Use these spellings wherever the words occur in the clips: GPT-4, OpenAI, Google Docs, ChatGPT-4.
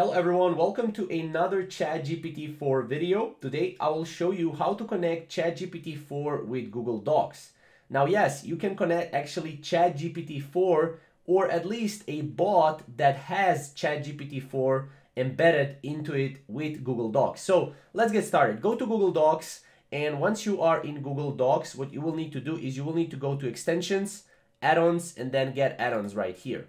Hello everyone, welcome to another ChatGPT-4 video. Today I will show you how to connect ChatGPT-4 with Google Docs. Now yes, you can connect actually ChatGPT-4 or at least a bot that has ChatGPT-4 embedded into it with Google Docs. So let's get started. Go to Google Docs, and once you are in Google Docs, what you will need to do is you will need to go to Extensions, Add-ons, and then Get Add-ons right here.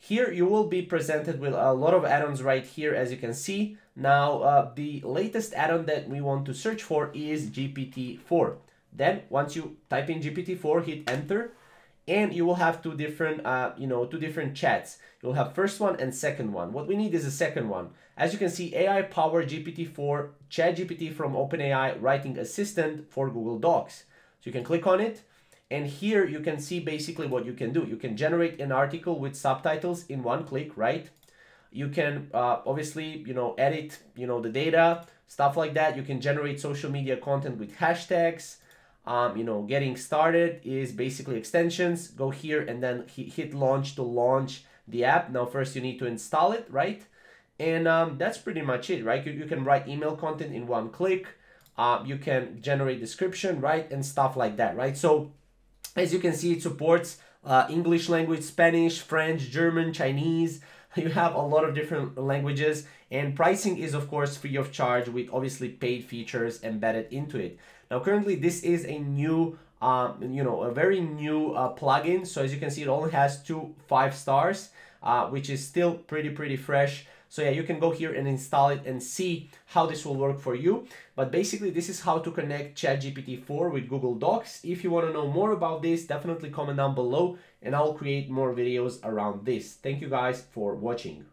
Here you will be presented with a lot of add-ons right here, as you can see. Now the latest add-on that we want to search for is GPT-4. Then once you type in GPT-4, hit enter, and you will have two different chats. You'll have first one and second one. What we need is a second one. As you can see, AI powered GPT-4 ChatGPT from OpenAI writing assistant for Google Docs. So you can click on it. And here you can see basically what you can do. You can generate an article with subtitles in one click, right? You can obviously, edit, the data, stuff like that. You can generate social media content with hashtags. Getting started is basically extensions. Go here and then hit launch to launch the app. Now, first you need to install it, right? And that's pretty much it, right? You can write email content in one click. You can generate description, right? And stuff like that, right? So, as you can see, it supports English language, Spanish, French, German, Chinese. You have a lot of different languages, and pricing is of course free of charge with obviously paid features embedded into it. Now currently this is a new, a very new plugin. So as you can see, it only has 2 5-stars, which is still pretty fresh. So yeah, you can go here and install it and see how this will work for you. But basically, this is how to connect ChatGPT-4 with Google Docs. If you want to know more about this, definitely comment down below, and I'll create more videos around this. Thank you guys for watching.